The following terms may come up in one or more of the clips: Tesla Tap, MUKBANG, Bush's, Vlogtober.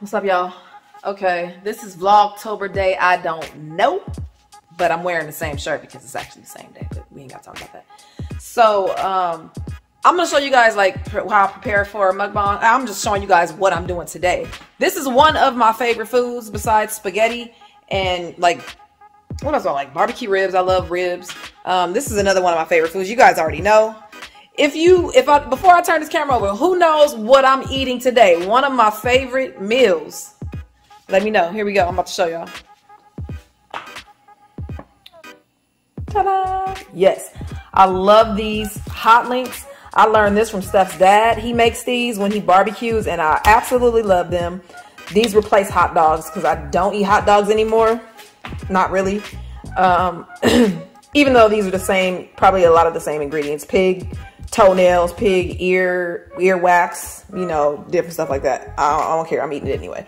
What's up, y'all? Okay, this is Vlogtober day. I don't know, but I'm wearing the same shirt because it's actually the same day, but we ain't got to talk about that. So I'm going to show you guys like how I prepare for a mukbang. I'm just showing you guys what I'm doing today. This is one of my favorite foods besides spaghetti and like, what else do I like? Barbecue ribs. I love ribs. This is another one of my favorite foods. You guys already know. Before I turn this camera over, who knows what I'm eating today? One of my favorite meals. Let me know. Here we go. I'm about to show y'all. Ta-da! Yes. I love these hot links. I learned this from Steph's dad. He makes these when he barbecues, and I absolutely love them. These replace hot dogs because I don't eat hot dogs anymore. Not really. Even though these are the same, probably a lot of the same ingredients. Pig toenails, pig ear wax, you know, different stuff like that. I don't care, I'm eating it anyway.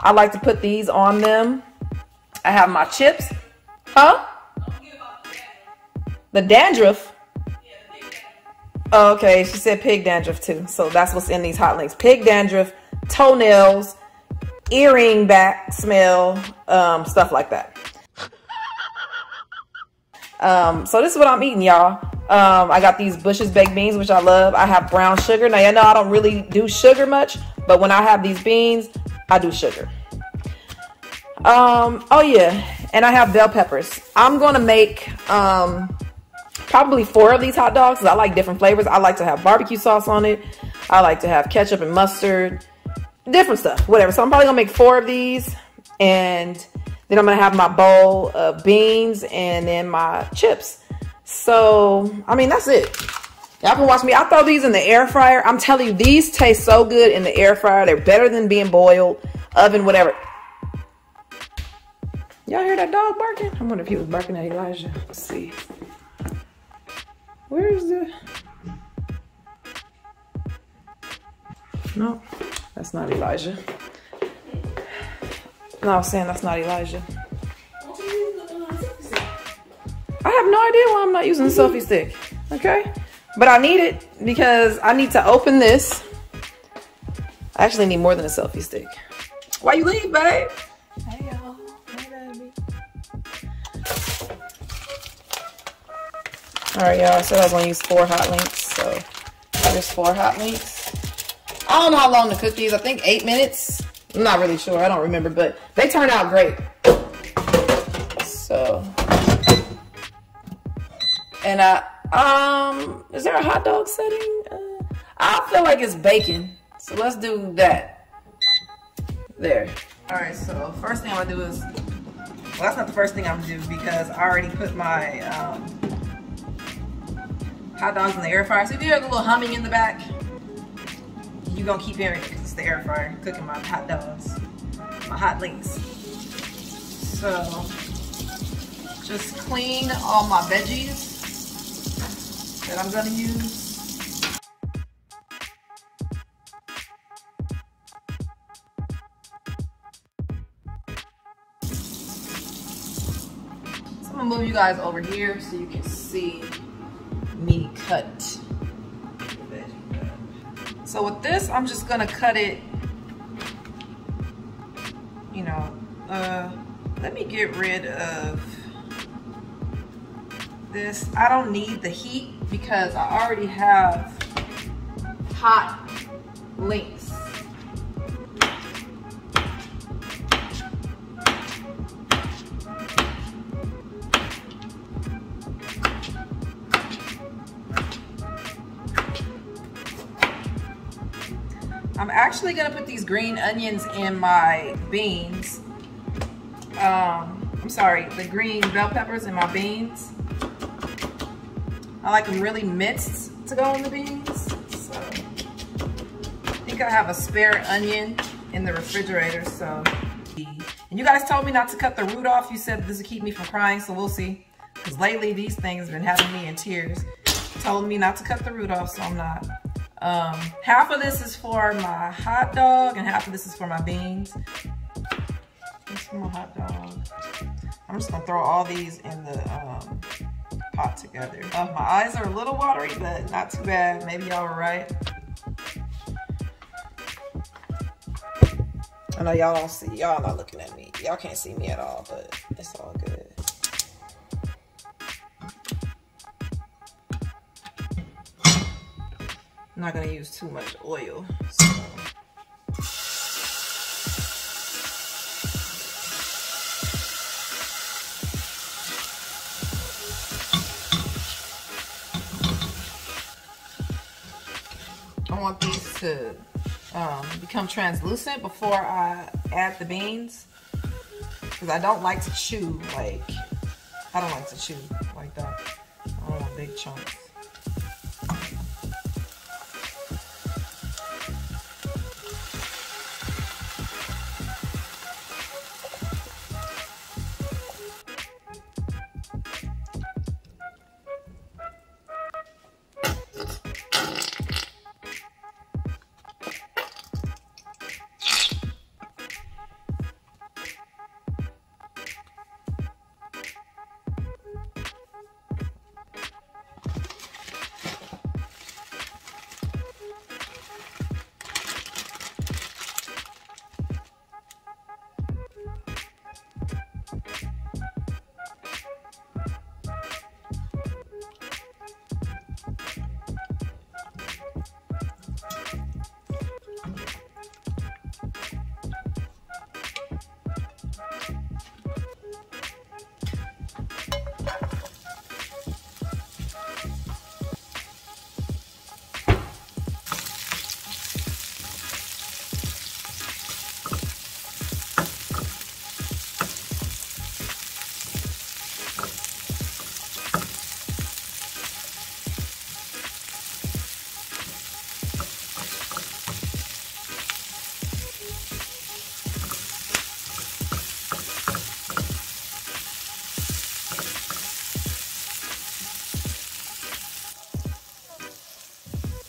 I like to put these on them. I have my chips. Huh? The dandruff? Oh, okay, she said pig dandruff too, so that's what's in these hot links. Pig dandruff, toenails, earring back smell, stuff like that. So this is what I'm eating, y'all. I got these Bush's baked beans, which I love. I have brown sugar. Now, y'all know I don't really do sugar much, but when I have these beans, I do sugar. Oh yeah, and I have bell peppers. I'm gonna make probably 4 of these hot dogs because I like different flavors. I like to have barbecue sauce on it. I like to have ketchup and mustard, different stuff, whatever. So I'm probably gonna make 4 of these, and then I'm gonna have my bowl of beans and then my chips. So, I mean, that's it. Y'all can watch me. I throw these in the air fryer. I'm telling you, these taste so good in the air fryer. They're better than being boiled, oven, whatever. Y'all hear that dog barking? I wonder if he was barking at Elijah. Let's see. Where is the... No, that's not Elijah. No, I was saying that's not Elijah. I have no idea why I'm not using the selfie stick, okay? But I need it because I need to open this. I actually need more than a selfie stick. Why you leave, babe? Hey, y'all. Hey, baby. All right, y'all. I said I was going to use 4 hot links, so there's 4 hot links. I don't know how long to cook these. I think 8 minutes. I'm not really sure. I don't remember, but they turned out great. So... And is there a hot dog setting? I feel like it's bacon, so let's do that. There. All right, so first thing I'm gonna do is, well, that's not the first thing I'm gonna do because I already put my hot dogs in the air fryer. So if you hear the little humming in the back, you're gonna keep hearing it because it's the air fryer cooking my hot dogs, my hot links. So just clean all my veggies that I'm gonna use. So I'm gonna move you guys over here so you can see me cut the veggie up. So with this, I'm just gonna cut it, you know, let me get rid of this. I don't need the heat because I already have hot links. I'm actually gonna put these green onions in my beans. I'm sorry, the green bell peppers in my beans. I like them really minced to go on the beans. So I think I have a spare onion in the refrigerator. So, and you guys told me not to cut the root off. You said this would keep me from crying. So we'll see. Because lately these things have been having me in tears. You told me not to cut the root off, so I'm not. Half of this is for my hot dog, and half of this is for my beans. This is for my hot dog. I'm just gonna throw all these in the pot together. My eyes are a little watery, but not too bad. Maybe y'all were right. I know y'all don't see, y'all not looking at me. Y'all can't see me at all, but it's all good. I'm not gonna use too much oil, so. I want these to become translucent before I add the beans, because I don't like to chew like that. I don't want big chunks.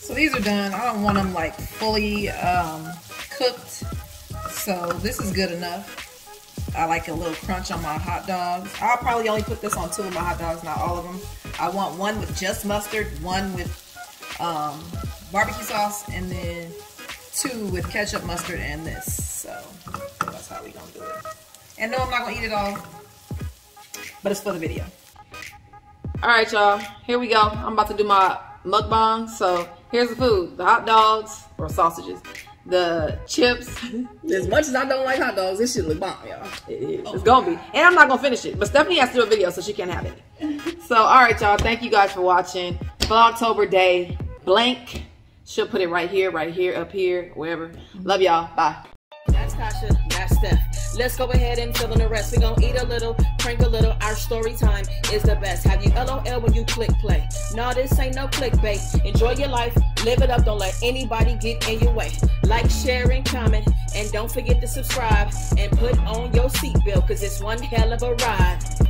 So these are done. I don't want them like fully cooked, so this is good enough. I like a little crunch on my hot dogs. I'll probably only put this on 2 of my hot dogs, not all of them. I want one with just mustard, one with barbecue sauce, and then 2 with ketchup, mustard, and this. So that's how we gonna do it. And no, I'm not gonna eat it all, but it's for the video. All right, y'all, here we go. I'm about to do my mukbang, so here's the food. The hot dogs, or sausages, the chips. As much as I don't like hot dogs, this shit look bomb, y'all. It's gonna be. And I'm not gonna finish it, but Stephanie has to do a video, so she can't have it. So, all right, y'all. Thank you guys for watching. Vlogtober day blank. She'll put it right here, up here, wherever. Love y'all. Bye. That's Tasha. That's Steph. Let's go ahead and fill in the rest. We're gonna eat a little, prank a little. Our story time is the best. Have you LOL when you click play? No, this ain't no clickbait. Enjoy your life, live it up. Don't let anybody get in your way. Like, share, and comment. And don't forget to subscribe and put on your seatbelt, because it's one hell of a ride.